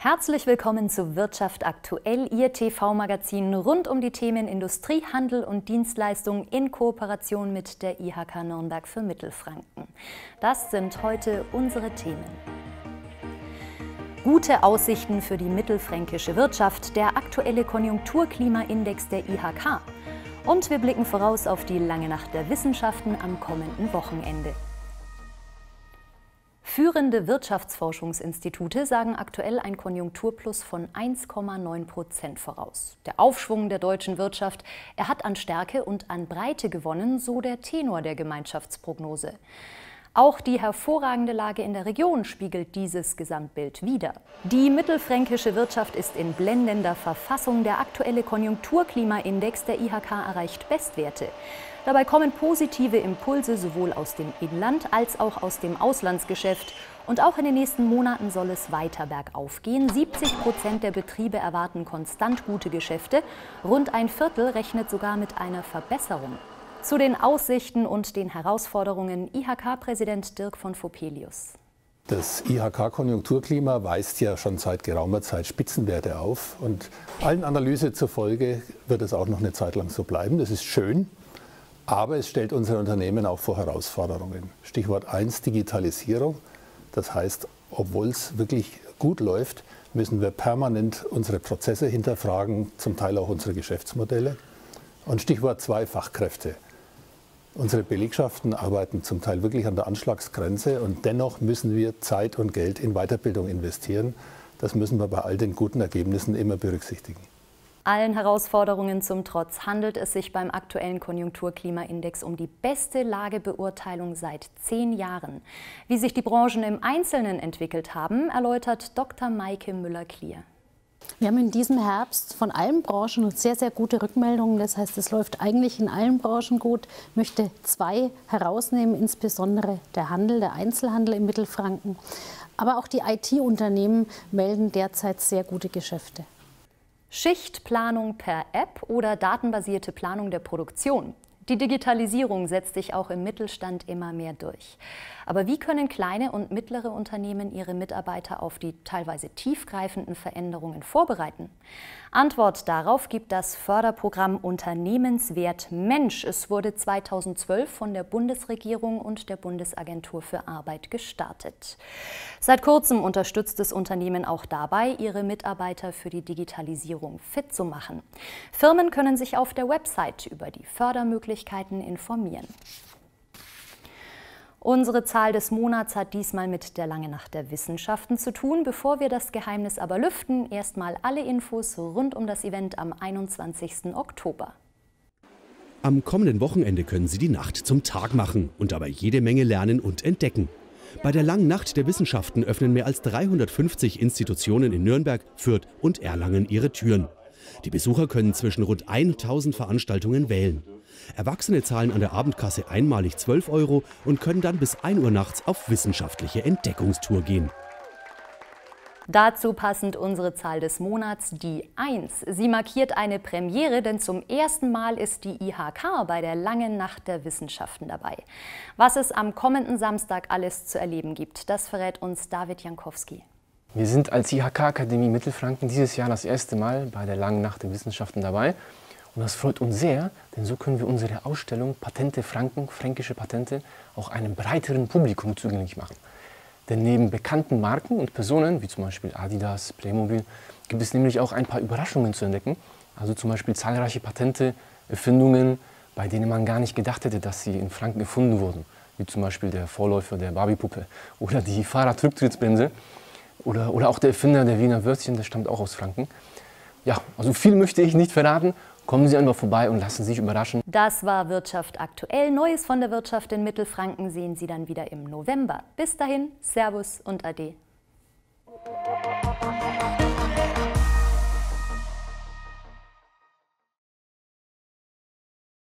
Herzlich willkommen zu Wirtschaft aktuell, Ihr TV-Magazin rund um die Themen Industrie, Handel und Dienstleistungen in Kooperation mit der IHK Nürnberg für Mittelfranken. Das sind heute unsere Themen. Gute Aussichten für die mittelfränkische Wirtschaft, der aktuelle Konjunkturklimaindex der IHK. Und wir blicken voraus auf die Lange Nacht der Wissenschaften am kommenden Wochenende. Führende Wirtschaftsforschungsinstitute sagen aktuell ein Konjunkturplus von 1,9% voraus. Der Aufschwung der deutschen Wirtschaft, er hat an Stärke und an Breite gewonnen, so der Tenor der Gemeinschaftsprognose. Auch die hervorragende Lage in der Region spiegelt dieses Gesamtbild wider. Die mittelfränkische Wirtschaft ist in blendender Verfassung. Der aktuelle Konjunkturklimaindex der IHK erreicht Bestwerte. Dabei kommen positive Impulse sowohl aus dem Inland als auch aus dem Auslandsgeschäft. Und auch in den nächsten Monaten soll es weiter bergauf gehen. 70% der Betriebe erwarten konstant gute Geschäfte. Rund ein Viertel rechnet sogar mit einer Verbesserung. Zu den Aussichten und den Herausforderungen IHK-Präsident Dirk von Vopelius. Das IHK-Konjunkturklima weist ja schon seit geraumer Zeit Spitzenwerte auf. Und allen Analysen zufolge wird es auch noch eine Zeit lang so bleiben. Das ist schön, aber es stellt unsere Unternehmen auch vor Herausforderungen. Stichwort 1, Digitalisierung. Das heißt, obwohl es wirklich gut läuft, müssen wir permanent unsere Prozesse hinterfragen, zum Teil auch unsere Geschäftsmodelle. Und Stichwort 2, Fachkräfte. Unsere Belegschaften arbeiten zum Teil wirklich an der Anschlagsgrenze und dennoch müssen wir Zeit und Geld in Weiterbildung investieren. Das müssen wir bei all den guten Ergebnissen immer berücksichtigen. Allen Herausforderungen zum Trotz handelt es sich beim aktuellen Konjunkturklimaindex um die beste Lagebeurteilung seit 10 Jahren. Wie sich die Branchen im Einzelnen entwickelt haben, erläutert Dr. Maike Müller-Klier. Wir haben in diesem Herbst von allen Branchen sehr, sehr gute Rückmeldungen. Das heißt, es läuft eigentlich in allen Branchen gut. Ich möchte 2 herausnehmen, insbesondere der Handel, der Einzelhandel in Mittelfranken. Aber auch die IT-Unternehmen melden derzeit sehr gute Geschäfte. Schichtplanung per App oder datenbasierte Planung der Produktion. Die Digitalisierung setzt sich auch im Mittelstand immer mehr durch. Aber wie können kleine und mittlere Unternehmen ihre Mitarbeiter auf die teilweise tiefgreifenden Veränderungen vorbereiten? Antwort darauf gibt das Förderprogramm Unternehmenswert Mensch. Es wurde 2012 von der Bundesregierung und der Bundesagentur für Arbeit gestartet. Seit kurzem unterstützt das Unternehmen auch dabei, ihre Mitarbeiter für die Digitalisierung fit zu machen. Firmen können sich auf der Website über die Fördermöglichkeiten informieren. Unsere Zahl des Monats hat diesmal mit der Langen Nacht der Wissenschaften zu tun. Bevor wir das Geheimnis aber lüften, erstmal alle Infos rund um das Event am 21. Oktober. Am kommenden Wochenende können Sie die Nacht zum Tag machen und dabei jede Menge lernen und entdecken. Bei der Langen Nacht der Wissenschaften öffnen mehr als 350 Institutionen in Nürnberg, Fürth und Erlangen ihre Türen. Die Besucher können zwischen rund 1000 Veranstaltungen wählen. Erwachsene zahlen an der Abendkasse einmalig 12 € und können dann bis 1 Uhr nachts auf wissenschaftliche Entdeckungstour gehen. Dazu passend unsere Zahl des Monats, die 1. Sie markiert eine Premiere, denn zum ersten Mal ist die IHK bei der Langen Nacht der Wissenschaften dabei. Was es am kommenden Samstag alles zu erleben gibt, das verrät uns David Jankowski. Wir sind als IHK-Akademie Mittelfranken dieses Jahr das erste Mal bei der Langen Nacht der Wissenschaften dabei. Und das freut uns sehr, denn so können wir unsere Ausstellung Patente Franken, fränkische Patente, auch einem breiteren Publikum zugänglich machen. Denn neben bekannten Marken und Personen, wie zum Beispiel Adidas, Playmobil, gibt es nämlich auch ein paar Überraschungen zu entdecken. Also zum Beispiel zahlreiche Patente, Erfindungen, bei denen man gar nicht gedacht hätte, dass sie in Franken erfunden wurden. Wie zum Beispiel der Vorläufer der Barbie-Puppe oder die Fahrradrücktrittsbremse oder auch der Erfinder der Wiener Würstchen, der stammt auch aus Franken. Ja, also viel möchte ich nicht verraten. Kommen Sie einfach vorbei und lassen Sie sich überraschen. Das war Wirtschaft aktuell. Neues von der Wirtschaft in Mittelfranken sehen Sie dann wieder im November. Bis dahin, Servus und Ade.